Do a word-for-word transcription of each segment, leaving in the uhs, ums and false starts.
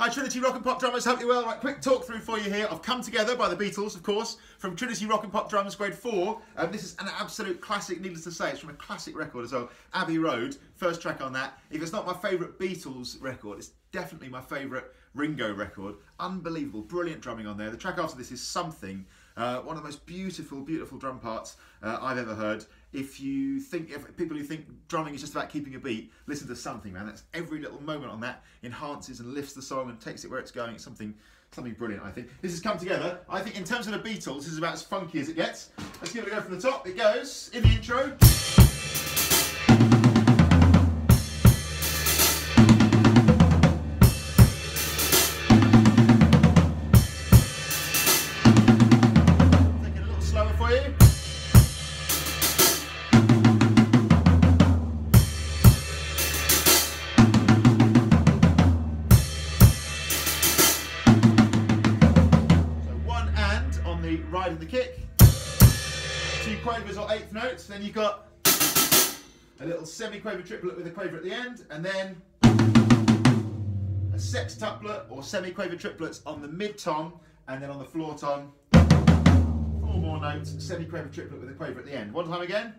Hi Trinity Rock and Pop Drummers, hope you're well. Right, quick talk through for you here of Come Together by The Beatles, of course, from Trinity Rock and Pop Drums Grade four. Um, this is an absolute classic, needless to say, it's from a classic record as well, Abbey Road, first track on that. If it's not my favourite Beatles record, it's definitely my favourite Ringo record. Unbelievable, brilliant drumming on there. The track after this is Something, uh, one of the most beautiful, beautiful drum parts uh, I've ever heard. If you think, if people who think drumming is just about keeping a beat, listen to Something, man. That's every little moment on that enhances and lifts the song and takes it where it's going. It's something, something brilliant, I think. This has Come Together. I think in terms of the Beatles, this is about as funky as it gets. Let's give it a go from the top. It goes in the intro. Riding the kick, two quavers or eighth notes, then you've got a little semi-quaver triplet with a quaver at the end, and then a sextuplet or semi-quaver triplets on the mid-tom, and then on the floor tom, four more notes, semi-quaver triplet with a quaver at the end. One time again.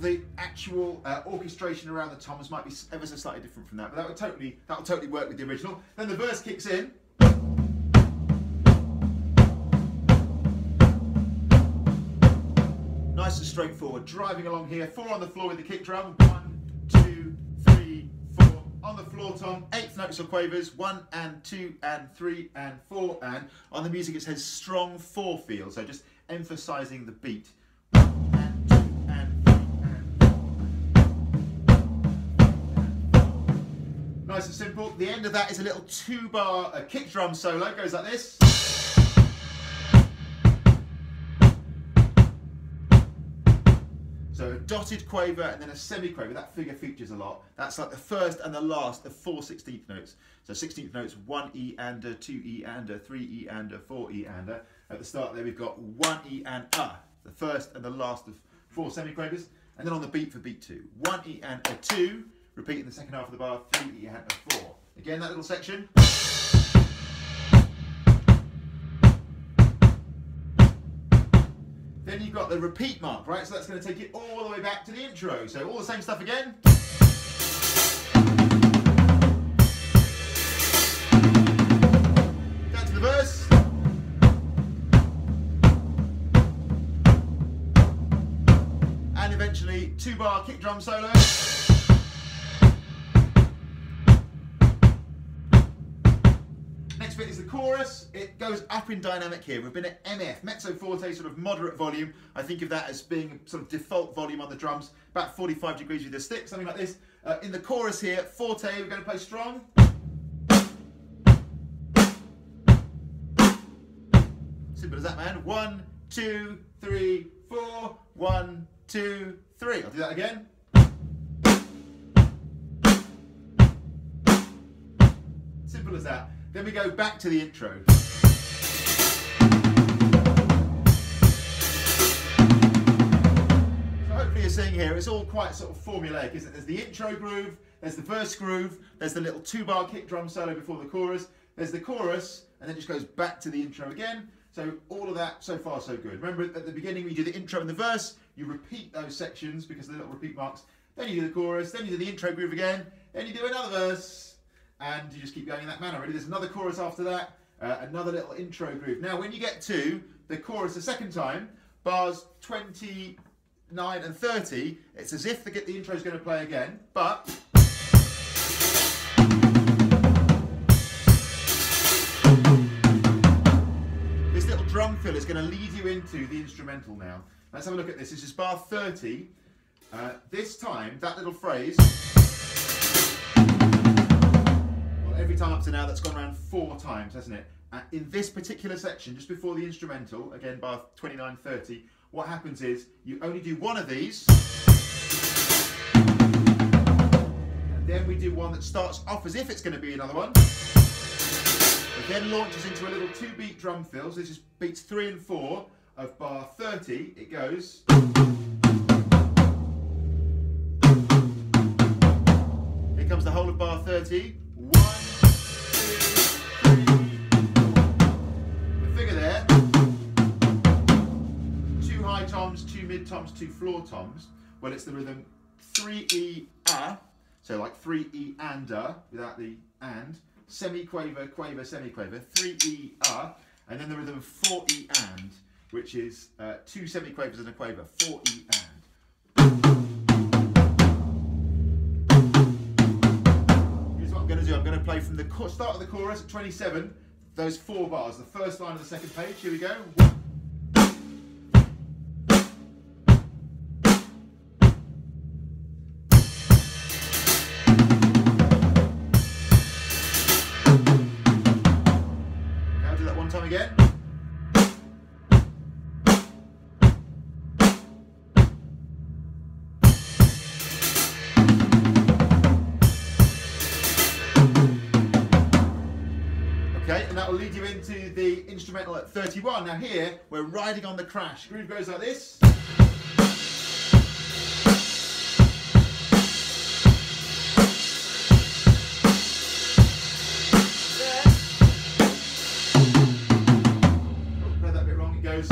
The actual uh, orchestration around the toms might be ever so slightly different from that, but that would totally that would totally work with the original. Then the verse kicks in. Nice and straightforward, driving along here. Four on the floor with the kick drum. One, two, three, four. On the floor tom, eighth notes or quavers. One and two and three and four and. On the music it says strong four feel, so just emphasising the beat. Nice and simple. The end of that is a little two-bar uh, kick drum solo. It goes like this. So a dotted quaver and then a semi-quaver. That figure features a lot. That's like the first and the last of four sixteenth notes. So sixteenth notes, one E and a, two E and a, three E and a, four E and a. At the start there we've got one E and a, the first and the last of four semi-quavers. And then on the beat for beat two, one E and a, two. Repeating the second half of the bar, three E and a four. Again, that little section. Then you've got the repeat mark, right? So that's going to take it all the way back to the intro. So all the same stuff again. Down to the verse. And eventually, two-bar kick drum solo. Next bit is the chorus. It goes up in dynamic here. We've been at M F, mezzo forte, sort of moderate volume. I think of that as being sort of default volume on the drums, about forty-five degrees with the stick, something like this. Uh, in the chorus here, forte, we're going to play strong. Simple as that, man. One, two, three, four. One, two, three. I'll do that again. Simple as that. Then we go back to the intro. So hopefully you're seeing here, it's all quite sort of formulaic, isn't it? There's the intro groove, there's the verse groove, there's the little two-bar kick drum solo before the chorus, there's the chorus, and then it just goes back to the intro again. So all of that, so far so good. Remember at the beginning we do the intro and the verse, you repeat those sections because of the little repeat marks, then you do the chorus, then you do the intro groove again, then you do another verse, and you just keep going in that manner. Really, there's another chorus after that, uh, another little intro groove. Now, when you get to the chorus the second time, bars twenty-nine and thirty, it's as if the, the intro is going to play again, but this little drum fill is going to lead you into the instrumental now. Let's have a look at this. This is bar thirty. Uh, this time, that little phrase. Every time up to now, that's gone around four times, hasn't it? Uh, in this particular section, just before the instrumental, again bar twenty-nine thirty, what happens is you only do one of these, and then we do one that starts off as if it's going to be another one. It then launches into a little two-beat drum fill. So this is beats three and four of bar thirty. It goes. Here comes the whole of bar thirty. One, two, three. The figure there. Two high toms, two mid toms, two floor toms. Well, it's the rhythm three E A. So like three E and A without the and. Semi-quaver, quaver, semi-quaver, three E R, and then the rhythm of four E and, which is uh, two semi-quavers and a quaver, four E and. Here's what I'm going to do. I'm going to play from the start of the chorus at twenty-seven, those four bars, the first line of the second page. Here we go. One. Lead you into the instrumental at thirty-one. Now here, we're riding on the crash. Groove goes like this. Oh, read that bit wrong, it goes.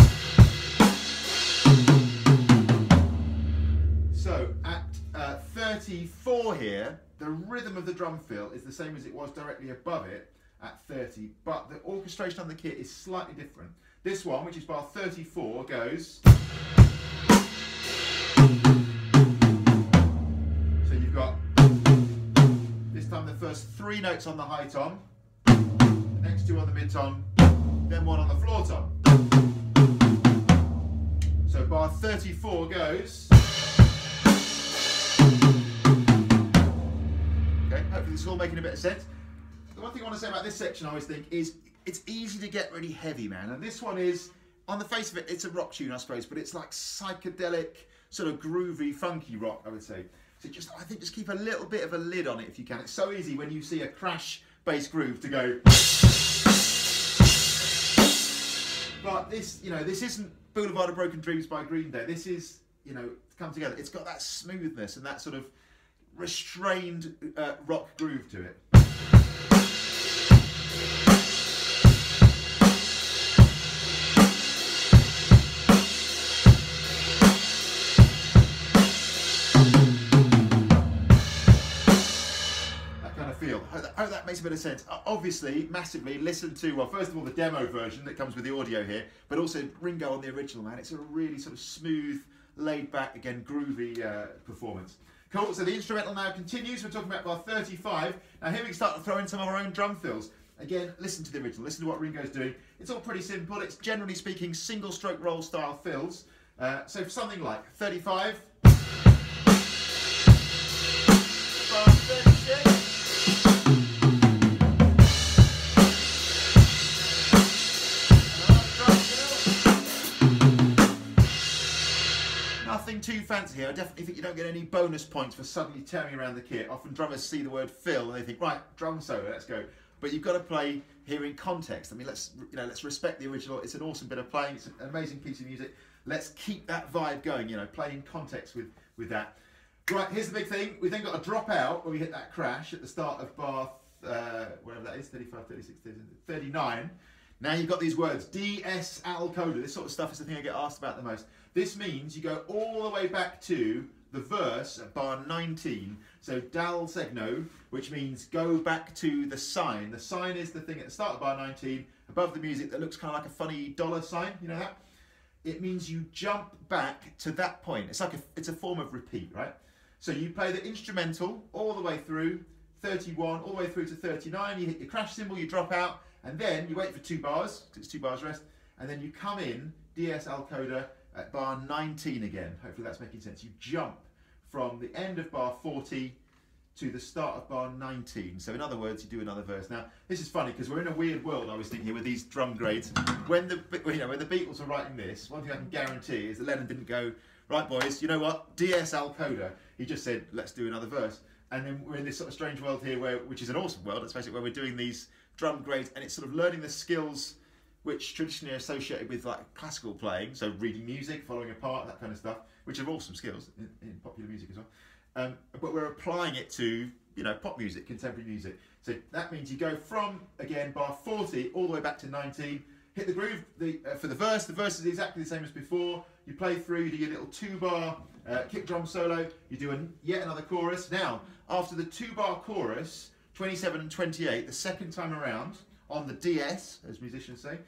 So at uh, thirty-four here, the rhythm of the drum fill is the same as it was directly above it at thirty, but the orchestration on the kit is slightly different. This one, which is bar thirty-four, goes. So you've got, this time, the first three notes on the high tom, the next two on the mid tom, then one on the floor tom. So bar thirty-four goes. Okay, hopefully this is all making a bit of sense. The one thing I want to say about this section, I always think, is it's easy to get really heavy, man. And this one is, on the face of it, it's a rock tune, I suppose, but it's like psychedelic, sort of groovy, funky rock, I would say. So just, I think, just keep a little bit of a lid on it if you can. It's so easy when you see a crash bass groove to go. But this, you know, this isn't Boulevard of Broken Dreams by Green Day. This is, you know, Come Together. It's got that smoothness and that sort of restrained uh, rock groove to it. I hope that makes a bit of sense. Obviously, massively listen to, well, first of all, the demo version that comes with the audio here, but also Ringo on the original, man. It's a really sort of smooth, laid back, again, groovy uh, performance. Cool, so the instrumental now continues. We're talking about bar thirty-five. Now here we start to throw in some of our own drum fills. Again, listen to the original, listen to what Ringo's doing. It's all pretty simple. It's generally speaking single stroke roll style fills. Uh, so for something like thirty-five, too fancy here. I definitely think you don't get any bonus points for suddenly tearing around the kit. Often drummers see the word fill and they think, right, drum solo, let's go. But you've got to play here in context. I mean, let's, you know, let's respect the original. It's an awesome bit of playing. It's an amazing piece of music. Let's keep that vibe going, you know, play in context with, with that. Right, here's the big thing. We've then got a drop out when we hit that crash at the start of bar, uh, whatever that is, thirty-five, thirty-six, thirty-nine. Now you've got these words, D S Al Coda. This sort of stuff is the thing I get asked about the most. This means you go all the way back to the verse at bar nineteen. So dal segno, which means go back to the sign. The sign is the thing at the start of bar nineteen, above the music, that looks kind of like a funny dollar sign, you know that? It means you jump back to that point. It's like a, it's a form of repeat, right? So you play the instrumental all the way through, thirty-one, all the way through to thirty-nine, you hit your crash cymbal, you drop out, and then you wait for two bars, because it's two bars rest, and then you come in, D S Al Coda, at bar nineteen again. Hopefully that's making sense. You jump from the end of bar forty to the start of bar nineteen. So in other words, you do another verse. Now, this is funny because we're in a weird world, I was thinking, with these drum grades. When the, you know, when the Beatles were writing this, one thing I can guarantee is that Lennon didn't go, right boys, you know what, D S Al Coda. He just said, let's do another verse. And then we're in this sort of strange world here, where, which is an awesome world, it's basically where we're doing these drum grades, and it's sort of learning the skills which traditionally are associated with like classical playing, so reading music, following a part, that kind of stuff, which are awesome skills in, in popular music as well. Um, but we're applying it to, you know, pop music, contemporary music. So that means you go from, again, bar forty all the way back to nineteen, hit the groove the, uh, for the verse. The verse is exactly the same as before. You play through, you do your little two bar uh, kick drum solo, you do an, yet another chorus. Now, after the two bar chorus, twenty-seven and twenty-eight, the second time around, on the D S, as musicians say,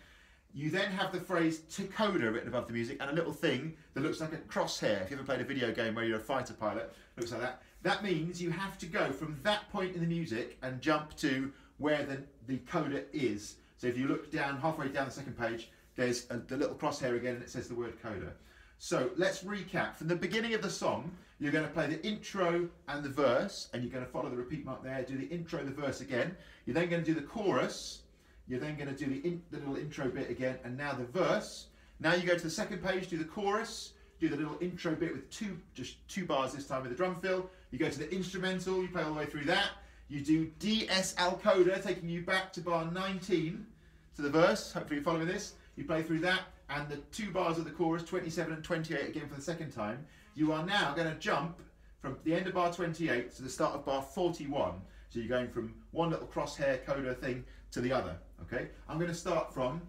you then have the phrase to Coda written above the music and a little thing that looks like a crosshair. If you ever played a video game where you're a fighter pilot, looks like that. That means you have to go from that point in the music and jump to where the, the coda is. So if you look down, halfway down the second page, there's a, the little crosshair again, and it says the word coda. So let's recap. From the beginning of the song, you're going to play the intro and the verse, and you're going to follow the repeat mark there, do the intro, the verse again. You're then going to do the chorus. You're then going to do the, in, the little intro bit again, and now the verse. Now you go to the second page, do the chorus, do the little intro bit with two, just two bars this time with the drum fill. You go to the instrumental, you play all the way through that. You do D S Al Coda, taking you back to bar nineteen, to the verse. Hopefully you're following this. You play through that, and the two bars of the chorus, twenty-seven and twenty-eight again for the second time. You are now going to jump from the end of bar twenty-eight to the start of bar forty-one. So you're going from one little crosshair coda thing to the other. Okay, I'm going to start from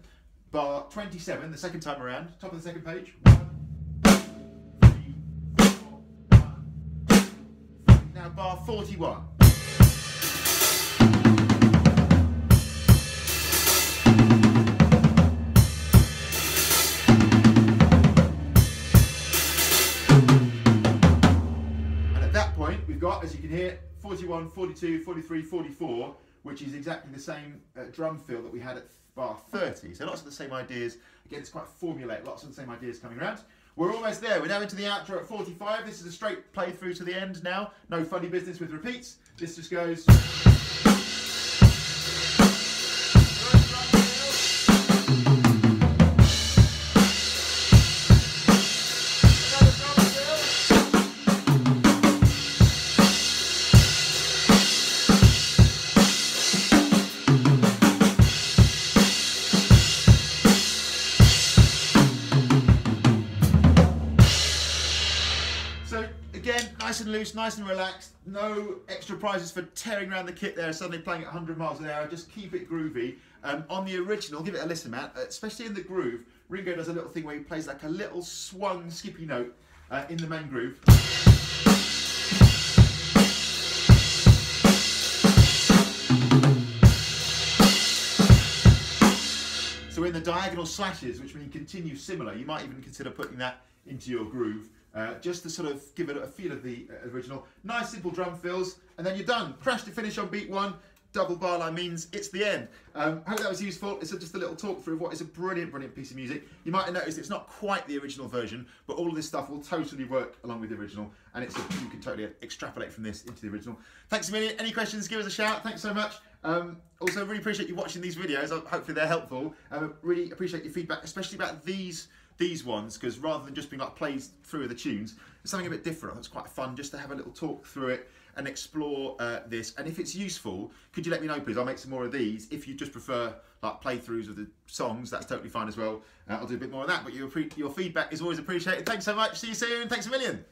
bar twenty-seven, the second time around, top of the second page. one, two, three, four, one, two, three. Now bar forty-one. And at that point, we've got, as you can hear, forty-one, forty-two, forty-three, forty-four, which is exactly the same uh, drum fill that we had at bar thirty. So lots of the same ideas. Again, it's quite formulaic, lots of the same ideas coming around. We're almost there. We're now into the outro at forty-five. This is a straight play through to the end now. No funny business with repeats. This just goes. Nice and loose, nice and relaxed, no extra prizes for tearing around the kit there, suddenly playing at a hundred miles an hour, just keep it groovy. Um, on the original, give it a listen, Matt, especially in the groove, Ringo does a little thing where he plays like a little swung skippy note uh, in the main groove. So we're in the diagonal slashes, which mean continue similar. You might even consider putting that into your groove. Uh, just to sort of give it a feel of the uh, original. Nice simple drum fills, and then you're done. Crash to finish on beat one, double bar line means it's the end. Um, hope that was useful. It's just a little talk through of what is a brilliant, brilliant piece of music. You might have noticed it's not quite the original version, but all of this stuff will totally work along with the original, and it's a, you can totally extrapolate from this into the original. Thanks a million. Any questions, give us a shout. Thanks so much. Um, also, really appreciate you watching these videos. Hopefully they're helpful. Um, really appreciate your feedback, especially about these these ones, because rather than just being like plays through the tunes, it's something a bit different. It's quite fun just to have a little talk through it and explore uh, this. And if it's useful, could you let me know, please? I'll make some more of these. If you just prefer like playthroughs of the songs, that's totally fine as well. Uh, I'll do a bit more of that, but your, your feedback is always appreciated. Thanks so much. See you soon. Thanks a million.